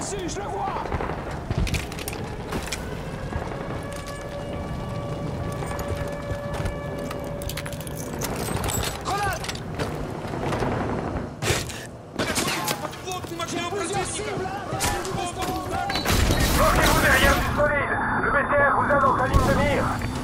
Ah si, je le vois! Grenade! Plusieurs cibles à... Bloquez-vous derrière du solide! Le BTR vous a dans sa ligne de mire!